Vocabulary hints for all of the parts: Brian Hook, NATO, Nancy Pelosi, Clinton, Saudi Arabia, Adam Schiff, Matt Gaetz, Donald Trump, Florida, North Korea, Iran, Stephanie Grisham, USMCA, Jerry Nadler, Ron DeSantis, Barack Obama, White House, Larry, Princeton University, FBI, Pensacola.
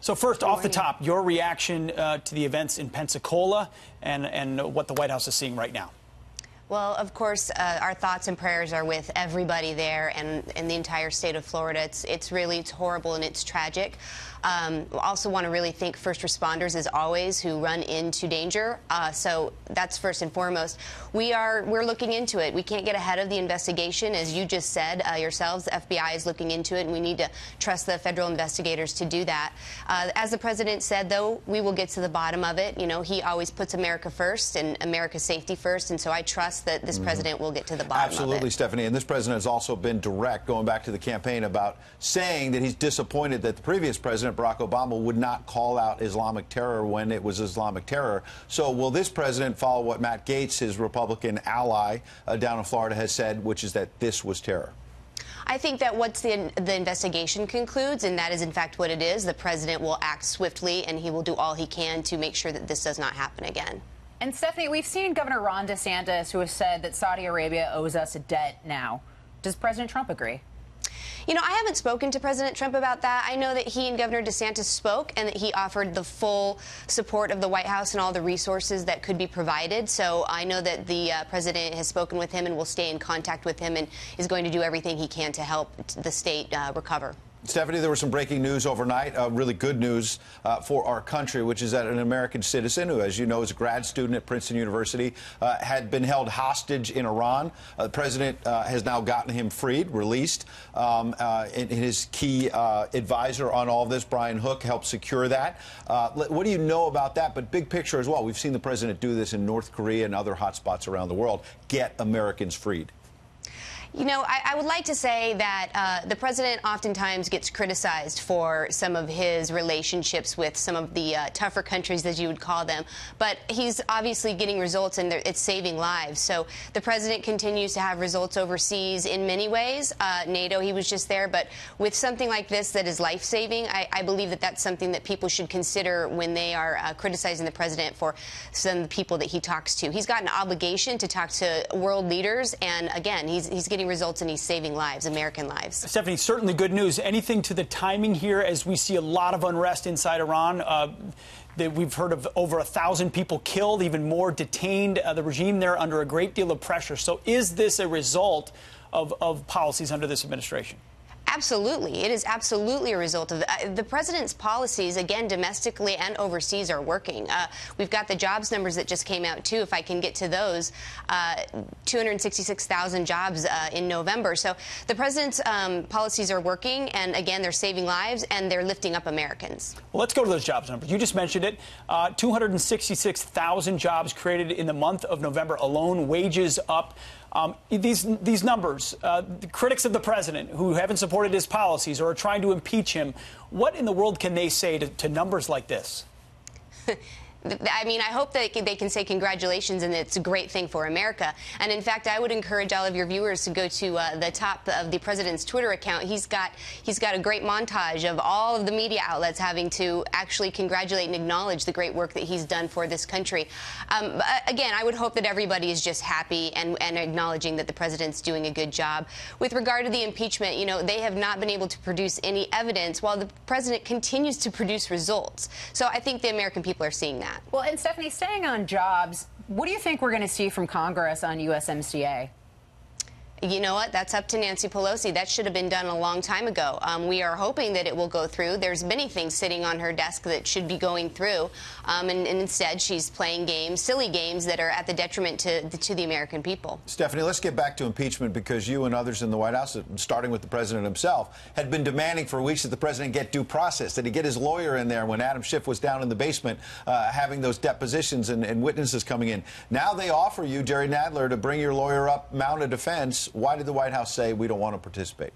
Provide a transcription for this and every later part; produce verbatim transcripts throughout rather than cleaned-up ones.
So first, off the top, your reaction uh, to the events in Pensacola and, and what the White House is seeing right now. Well, of course, uh, our thoughts and prayers are with everybody there and, and the entire state of Florida. It's, it's really it's horrible and it's tragic. Um, also want to really thank first responders, as always, who run into danger. Uh, so that's first and foremost. We are we're looking into it. We can't get ahead of the investigation. As you just said uh, yourselves, the F B I is looking into it, and we need to trust the federal investigators to do that. Uh, as the president said, though, we will get to the bottom of it. You know, he always puts America first and America's safety first, and so I trust that this president will get to the bottom Absolutely, of it. Absolutely, Stephanie. And this president has also been direct, going back to the campaign, about saying that he's disappointed that the previous president, Barack Obama, would not call out Islamic terror when it was Islamic terror. So will this president follow what Matt Gaetz, his Republican ally uh, down in Florida, has said, which is that this was terror? I think that once the, the investigation concludes, and that is in fact what it is, the president will act swiftly and he will do all he can to make sure that this does not happen again. And, Stephanie, we've seen Governor Ron DeSantis, who has said that Saudi Arabia owes us a debt now. Does President Trump agree? You know, I haven't spoken to President Trump about that. I know that he and Governor DeSantis spoke and that he offered the full support of the White House and all the resources that could be provided. So I know that the uh, president has spoken with him and will stay in contact with him and is going to do everything he can to help the state uh, recover. Stephanie, there was some breaking news overnight, uh, really good news uh, for our country, which is that an American citizen who, as you know, is a grad student at Princeton University, uh, had been held hostage in Iran. Uh, the president uh, has now gotten him freed, released, um, uh, and his key uh, advisor on all of this, Brian Hook, helped secure that. Uh, what do you know about that? But big picture as well, we've seen the president do this in North Korea and other hotspots around the world, get Americans freed. You know, I, I would like to say that uh, the president oftentimes gets criticized for some of his relationships with some of the uh, tougher countries, as you would call them. But he's obviously getting results, and it's saving lives. So the president continues to have results overseas in many ways. Uh, NATO, he was just there. But with something like this that is life-saving, I, I believe that that's something that people should consider when they are uh, criticizing the president for some of the people that he talks to. He's got an obligation to talk to world leaders. And, again, he's, he's getting results, and he's saving lives, American lives. Stephanie, certainly good news. Anything to the timing here as we see a lot of unrest inside Iran? Uh, that we've heard of over a thousand people killed, even more detained. Uh, the regime there under a great deal of pressure. So is this a result of, of policies under this administration? Absolutely. It is absolutely a result of the, uh, the president's policies, again, domestically and overseas, are working. Uh, we've got the jobs numbers that just came out, too, if I can get to those, uh, two hundred sixty-six thousand jobs uh, in November. So the president's um, policies are working, and, again, they're saving lives, and they're lifting up Americans. Well, let's go to those jobs numbers. You just mentioned it. Uh, two hundred sixty-six thousand jobs created in the month of November alone, wages up. Um, these, these numbers, uh, the critics of the president who haven't supported his policies or are trying to impeach him, what in the world can they say to, to numbers like this? I mean, I hope that they can say congratulations and it's a great thing for America. And in fact, I would encourage all of your viewers to go to uh, the top of the president's Twitter account. He's got he's got a great montage of all of the media outlets having to actually congratulate and acknowledge the great work that he's done for this country. Um, again, I would hope that everybody is just happy and, and acknowledging that the president's doing a good job. With regard to the impeachment, you know, they have not been able to produce any evidence while the president continues to produce results. So I think the American people are seeing that. Well, and Stephanie, staying on jobs, what do you think we're going to see from Congress on U S M C A? You know what? That's up to Nancy Pelosi. That should have been done a long time ago. Um, we are hoping that it will go through. There's many things sitting on her desk that should be going through, um, and, and instead she's playing games, silly games that are at the detriment to, to the American people. Stephanie, let's get back to impeachment, because you and others in the White House, starting with the president himself, had been demanding for weeks that the president get due process, that he get his lawyer in there when Adam Schiff was down in the basement uh, having those depositions and, and witnesses coming in. Now they offer you, Jerry Nadler, to bring your lawyer up, mount a defense. Why did the White House say we don't want to participate?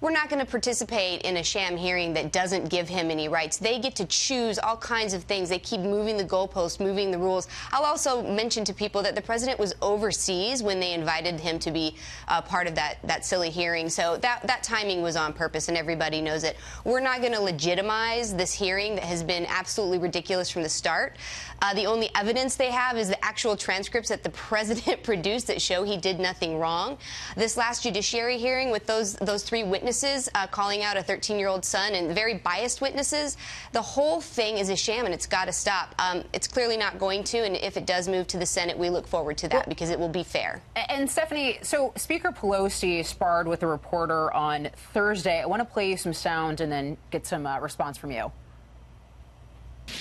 We're not going to participate in a sham hearing that doesn't give him any rights. They get to choose all kinds of things. They keep moving the goalposts, moving the rules. I'll also mention to people that the president was overseas when they invited him to be uh, part of that, that silly hearing. So that, that timing was on purpose, and everybody knows it. We're not going to legitimize this hearing that has been absolutely ridiculous from the start. Uh, the only evidence they have is the actual transcripts that the president produced that show he did nothing wrong. This last judiciary hearing with those, those three witnesses witnesses uh, calling out a thirteen-year-old son and very biased witnesses. The whole thing is a sham, and it's got to stop. Um, it's clearly not going to, and if it does move to the Senate, we look forward to that because it will be fair. And, Stephanie, so Speaker Pelosi sparred with a reporter on Thursday. I want to play you some sound and then get some uh, response from you.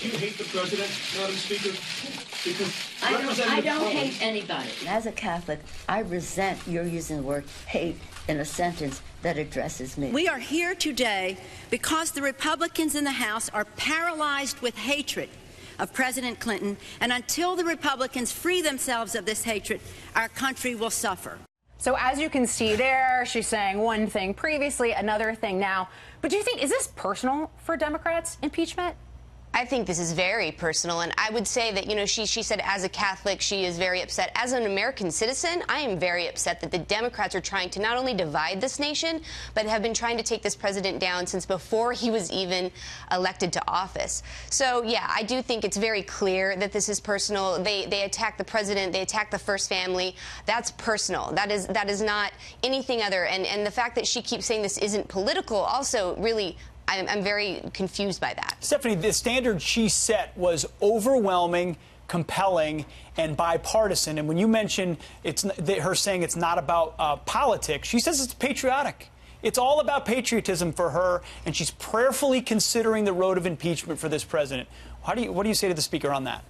Do you hate the president, Madam Speaker? Because I don't, I don't hate anybody. As a Catholic, I resent your using the word hate in a sentence that addresses me. We are here today because the Republicans in the House are paralyzed with hatred of President Clinton, and until the Republicans free themselves of this hatred, our country will suffer. So as you can see there, she's saying one thing previously, another thing now. But do you think, is this personal for Democrats, impeachment? I think this is very personal, and I would say that, you know, she, she said as a Catholic, she is very upset. As an American citizen, I am very upset that the Democrats are trying to not only divide this nation, but have been trying to take this president down since before he was even elected to office. So, yeah, I do think it's very clear that this is personal. They, they attack the president. They attack the first family. That's personal. That is, that is not anything other. And, and the fact that she keeps saying this isn't political also really I'm, I'm very confused by that. Stephanie, the standard she set was overwhelming, compelling, and bipartisan. And when you mention it's her saying it's not about uh, politics, she says it's patriotic. It's all about patriotism for her, and she's prayerfully considering the road of impeachment for this president. How do you, what do you say to the speaker on that?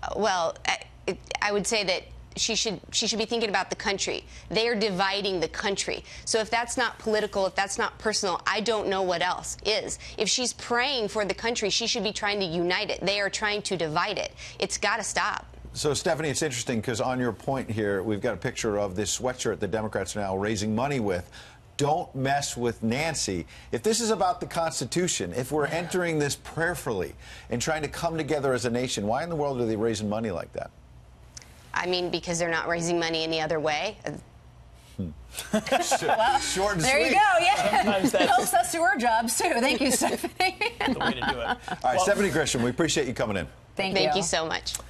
Uh, well, I, it, I would say that She should she should be thinking about the country. They are dividing the country. So if that's not political, if that's not personal, I don't know what else is. If she's praying for the country, she should be trying to unite it. They are trying to divide it. It's got to stop. So, Stephanie, it's interesting because on your point here, we've got a picture of this sweatshirt the Democrats are now raising money with. Don't mess with Nancy. If this is about the Constitution, if we're entering this prayerfully and trying to come together as a nation, why in the world are they raising money like that? I mean, because they're not raising money any other way. Hmm. Well, short and there sweet. You go. Yeah, helps us do our jobs too. Thank you, Stephanie. The way to do it. All right, well, Stephanie Grisham, we appreciate you coming in. Thank you. Thank you so much.